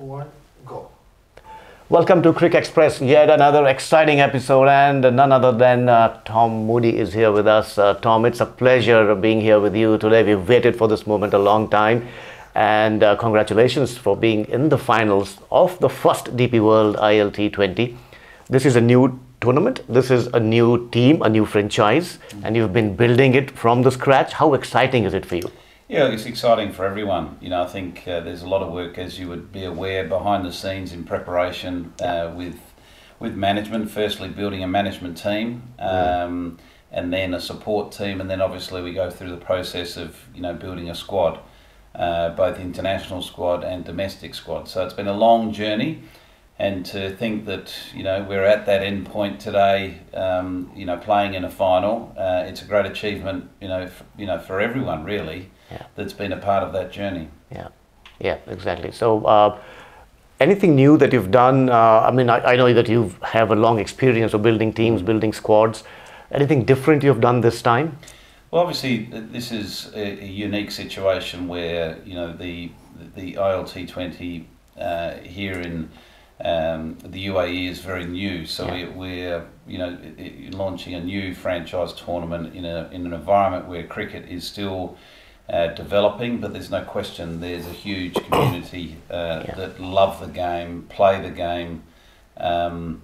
one, go. Welcome to Cricket Express, yet another exciting episode, and none other than Tom Moody is here with us. Tom, it's a pleasure being here with you today. We've waited for this moment a long time, and congratulations for being in the finals of the first DP World ILT20. This is a new tournament, this is a new team, a new franchise, and you've been building it from the scratch. How exciting is it for you? Yeah, it's exciting for everyone. You know, I think there's a lot of work, as you would be aware, behind the scenes in preparation with management. Firstly, building a management team, and then a support team, and then obviously we go through the process of building a squad, both international squad and domestic squad. So it's been a long journey, and to think that we're at that end point today, playing in a final, it's a great achievement, for everyone really. Yeah. That's been a part of that journey. Yeah, yeah, exactly. So anything new that you've done? I mean, I know that you have a long experience of building teams, building squads. Anything different you've done this time? Well, obviously, this is a unique situation where, the ILT20 here in the UAE is very new. So yeah. we're launching a new franchise tournament in an environment where cricket is still developing, but there's no question there's a huge community that love the game, play the game, and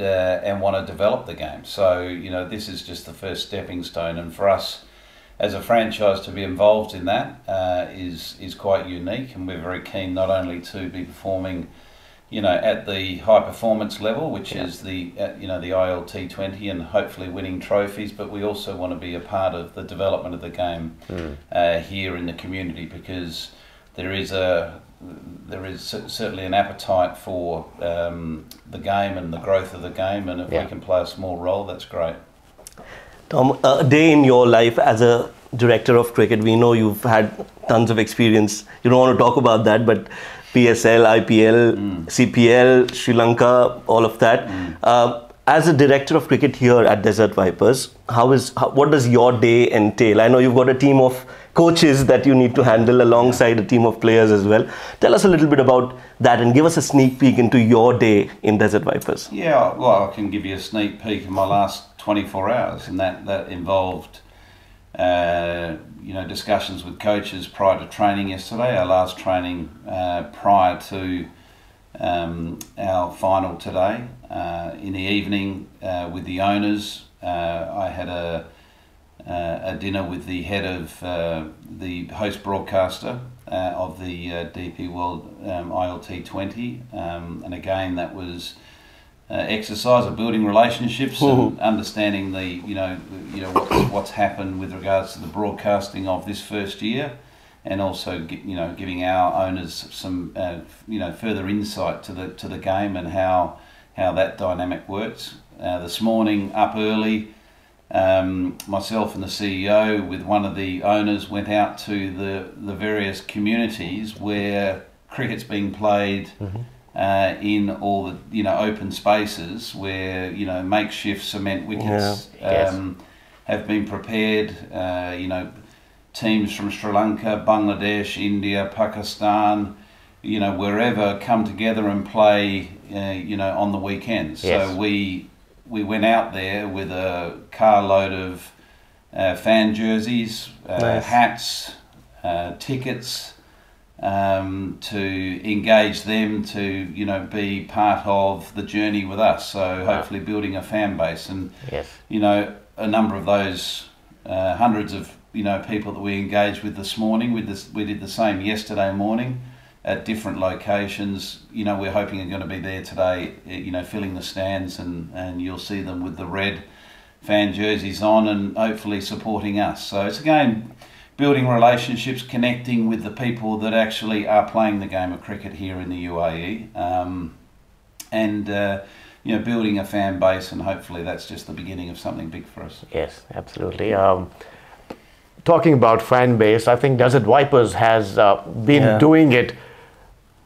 want to develop the game. So this is just the first stepping stone, and for us as a franchise to be involved in that is quite unique, and we're very keen not only to be performing at the high performance level, which is the the ILT20, and hopefully winning trophies, but we also want to be a part of the development of the game here in the community, because there is certainly an appetite for the game and the growth of the game, and if we can play a small role, that's great. Tom, a day in your life as a director of cricket, we know you've had tons of experience. You don't want to talk about that, but PSL, IPL, CPL, Sri Lanka, all of that. As a director of cricket here at Desert Vipers, what does your day entail? I know you've got a team of coaches that you need to handle alongside a team of players as well. Tell us a little bit about that and give us a sneak peek into your day in Desert Vipers. Yeah, well, I can give you a sneak peek in my last 24 hours, and that involved discussions with coaches prior to training yesterday, our last training prior to our final today. In the evening with the owners, I had a dinner with the head of the host broadcaster of the DP World ILT20, and again that was exercise of building relationships and understanding the what's happened with regards to the broadcasting of this first year, and also giving our owners some further insight to the game and how that dynamic works. This morning, up early, myself and the CEO with one of the owners went out to the various communities where cricket's being played. In all the open spaces where makeshift cement wickets have been prepared. Teams from Sri Lanka, Bangladesh, India, Pakistan, wherever, come together and play on the weekends. Yes. So we went out there with a carload of fan jerseys, hats, tickets, to engage them to be part of the journey with us, so hopefully building a fan base, and a number of those hundreds of people that we engaged with this morning, we did the same yesterday morning at different locations. We're hoping are going to be there today, filling the stands, and you'll see them with the red fan jerseys on and hopefully supporting us. So it's again building relationships, connecting with the people that actually are playing the game of cricket here in the UAE, building a fan base, and hopefully that's just the beginning of something big for us. Yes, absolutely. Talking about fan base, I think Desert Vipers has been doing it,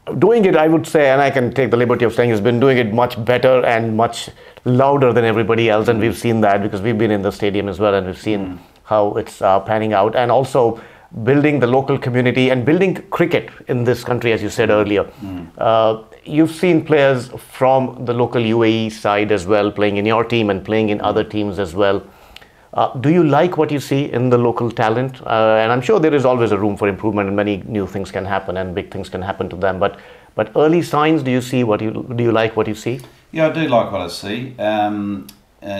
I would say, and I can take the liberty of saying, has been doing it much better and much louder than everybody else, and we've seen that because we've been in the stadium as well, and we've seen how it's panning out, and also building the local community and building cricket in this country, as you said earlier. You've seen players from the local UAE side as well playing in your team and playing in other teams as well. Do you like what you see in the local talent? And I'm sure there is always a room for improvement and many new things can happen and big things can happen to them. But early signs, do you see what you, do you like what you see? Yeah, I do like what I see.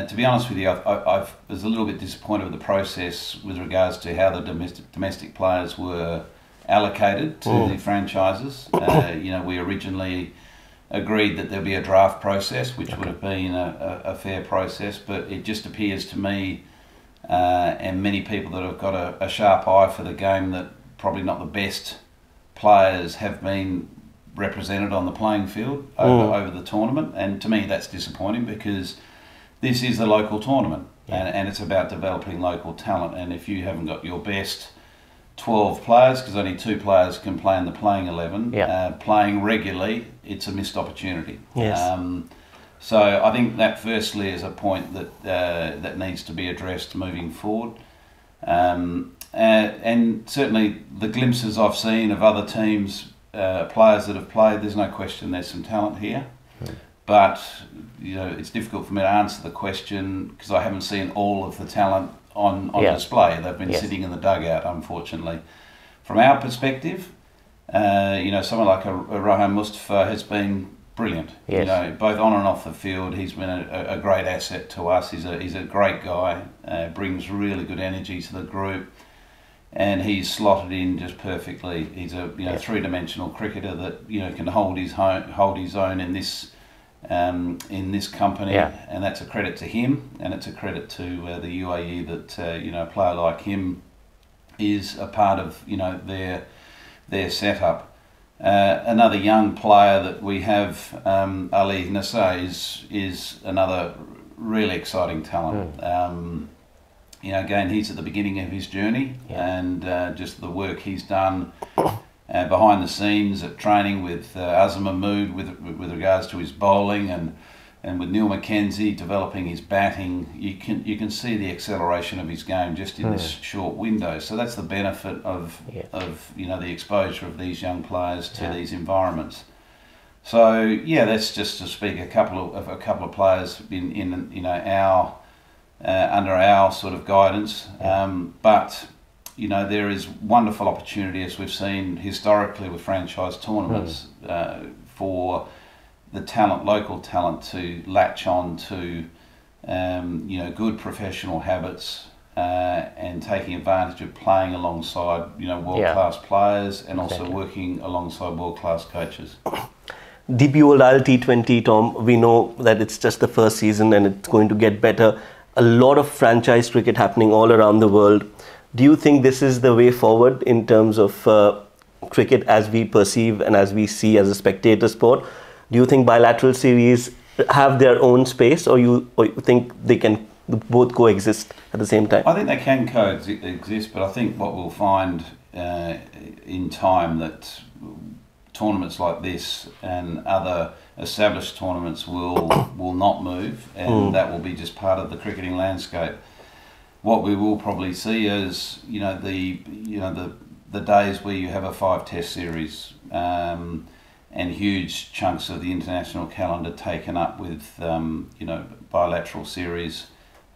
To be honest with you, I was a little bit disappointed with the process with regards to how the domestic players were allocated to the franchises. You know, we originally agreed that there'd be a draft process, which would have been a fair process, but it just appears to me, and many people that have got a sharp eye for the game, that probably not the best players have been represented on the playing field over the tournament. And to me, that's disappointing, because this is a local tournament, and it's about developing local talent. And if you haven't got your best 12 players, because only 2 players can play in the playing 11, playing regularly, it's a missed opportunity. So I think that firstly is a point that that needs to be addressed moving forward. And certainly the glimpses I've seen of other teams, players that have played, there's no question there's some talent here. But, you know, it's difficult for me to answer the question because I haven't seen all of the talent on display. They've been sitting in the dugout, unfortunately. From our perspective, you know, someone like a Rohan Mustafa has been brilliant. You know, both on and off the field, he's been a great asset to us. He's a great guy, brings really good energy to the group, and he's slotted in just perfectly. He's a three-dimensional cricketer that, you know, can hold his own in this. In this company, and that's a credit to him, and it's a credit to the UAE that you know, a player like him is a part of, you know, their setup. Another young player that we have, Ali Nassar, is another really exciting talent. You know, again, he's at the beginning of his journey, and just the work he's done. Behind the scenes at training with Azam Mahmood with regards to his bowling, and with Neil Mackenzie developing his batting, you can see the acceleration of his game just in this short window. So that's the benefit of you know, the exposure of these young players to these environments. So yeah, that's just to speak a couple of players in you know, our under our sort of guidance, but. You know, there is wonderful opportunity, as we've seen historically with franchise tournaments, for the talent, local talent, to latch on to, you know, good professional habits, and taking advantage of playing alongside, you know, world-class players, and also working alongside world-class coaches. DP World ILT20, Tom, we know that it's just the first season and it's going to get better. A lot of franchise cricket happening all around the world. Do you think this is the way forward in terms of cricket as we perceive and as we see as a spectator sport? Do you think bilateral series have their own space, or you think they can both coexist at the same time? I think they can coexist, but I think what we'll find in time, that tournaments like this and other established tournaments will not move, and that will be just part of the cricketing landscape. What we will probably see is, you know, the days where you have a 5 test series, and huge chunks of the international calendar taken up with, you know, bilateral series,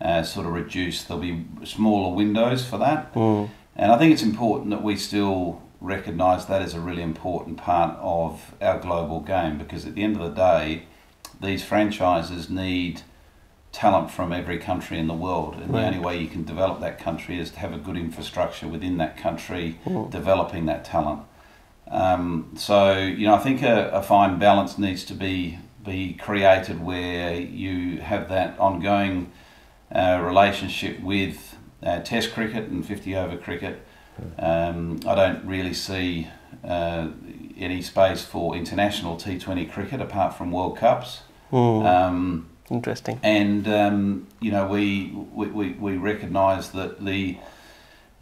sort of reduced. There'll be smaller windows for that. And I think it's important that we still recognise that as a really important part of our global game, because at the end of the day, these franchises need talent from every country in the world, and the only way you can develop that country is to have a good infrastructure within that country developing that talent. So, you know, I think a fine balance needs to be created, where you have that ongoing relationship with Test cricket and 50-over cricket. I don't really see any space for international T20 cricket apart from World Cups. Interesting. And you know, we recognise that the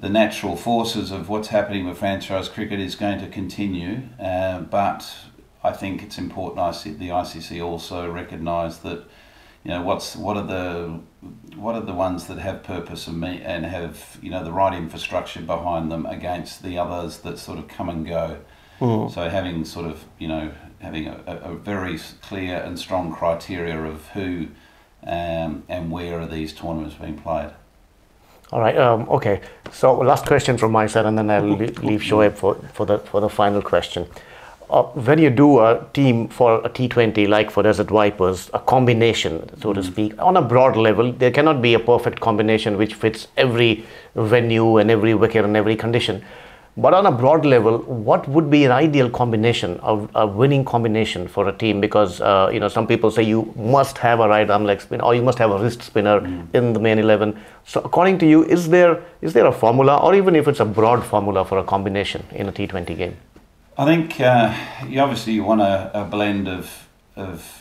natural forces of what's happening with franchise cricket is going to continue, but I think it's important the ICC also recognise that, you know, what are the ones that have purpose and have, you know, the right infrastructure behind them against the others that sort of come and go. Mm. So having sort of, you know, having a very clear and strong criteria of who and where are these tournaments being played. All right. Okay. So last question from my side, and then I'll leave Shoaib for the final question. When you do a team for a T20, like for Desert Vipers, a combination, so to speak, on a broad level, there cannot be a perfect combination which fits every venue and every wicket and every condition. But on a broad level, what would be an ideal combination, a winning combination for a team? Because, you know, some people say you must have a right arm leg spin or you must have a wrist spinner in the main 11. So according to you, is there a formula, or even if it's a broad formula for a combination in a T20 game? I think you obviously want a blend of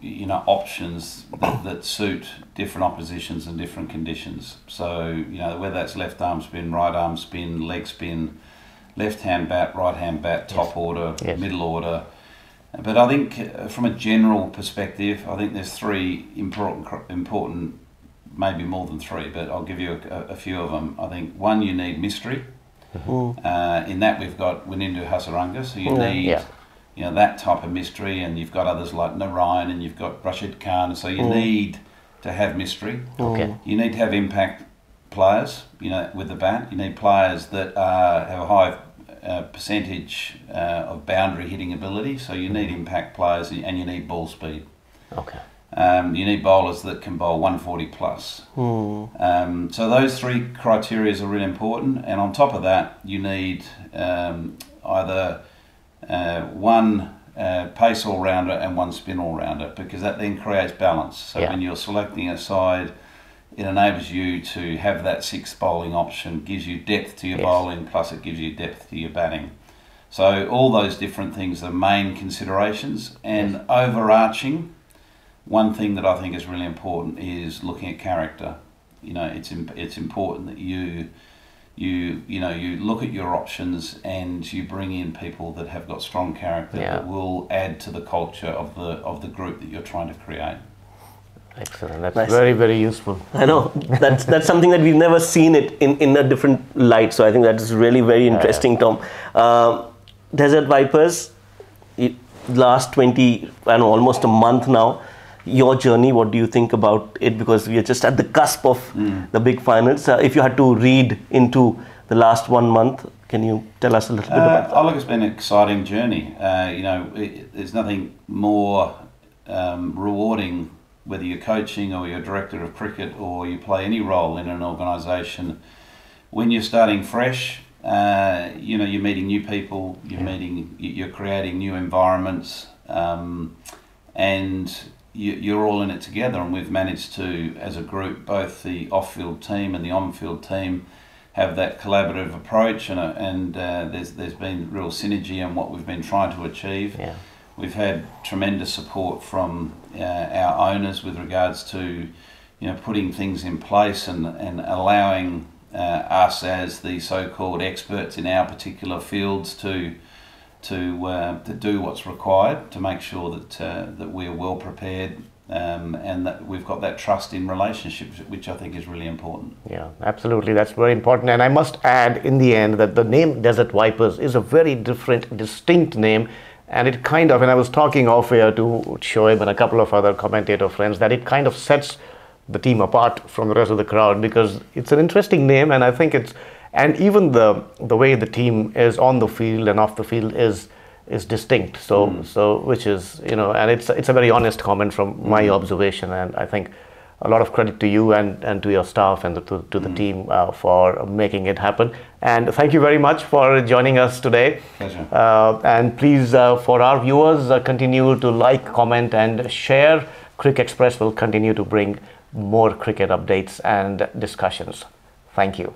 you know, options that suit different oppositions and different conditions. So, you know, whether that's left arm spin, right arm spin, leg spin, left hand bat, right hand bat, top order, middle order. But I think from a general perspective, I think there's three important, maybe more than three, but I'll give you a few of them. I think one, you need mystery. In that we've got Winindu Hasaranga, so you need you know, that type of mystery, and you've got others like Narayan, and you've got Rashid Khan, so you need to have mystery. You need to have impact players, you know, with the bat. You need players that have a high percentage of boundary hitting ability, so you need impact players, and you need ball speed. You need bowlers that can bowl 140 plus. So those three criteria are really important, and on top of that, you need either one pace all-rounder and one spin all-rounder, because that then creates balance. So when you're selecting a side, it enables you to have that sixth bowling option, gives you depth to your bowling, plus it gives you depth to your batting. So all those different things are main considerations, and overarching, one thing that I think is really important is looking at character. You know, it's important that you look at your options and you bring in people that have got strong character that will add to the culture of the group that you're trying to create. Excellent. That's nice. Very, very useful. I know. That's something that we've never seen it in a different light. So I think that is really very interesting, Tom. Desert Vipers, last 20, I know, almost a month now. Your journey, what do you think about it? Because we are just at the cusp of the big finals. If you had to read into the last 1 month, can you tell us a little bit about that? Oh, look, it's been an exciting journey. You know, there's nothing more rewarding, whether you're coaching or you're director of cricket or you play any role in an organisation. When you're starting fresh, you know, you're meeting new people, you're creating new environments, and you're all in it together, and we've managed to, as a group, both the off-field team and the on-field team, have that collaborative approach, and there's been real synergy in what we've been trying to achieve. We've had tremendous support from our owners with regards to, you know, putting things in place and allowing us as the so-called experts in our particular fields to do what's required to make sure that that we're well prepared, and that we've got that trust in relationships, which I think is really important. Yeah, absolutely. That's very important. And I must add in the end that the name Desert Vipers is a very different, distinct name. And it kind of, and I was talking off air to Shoaib and a couple of other commentator friends, that it kind of sets the team apart from the rest of the crowd, because it's an interesting name, and I think it's, and even the way the team is on the field and off the field is distinct. So so which is, you know, and it's a very honest comment from my observation, and I think a lot of credit to you and to your staff and to the team for making it happen. And thank you very much for joining us today. Pleasure. And please, for our viewers, continue to like, comment, and share. Cricket Express will continue to bring more cricket updates and discussions. Thank you.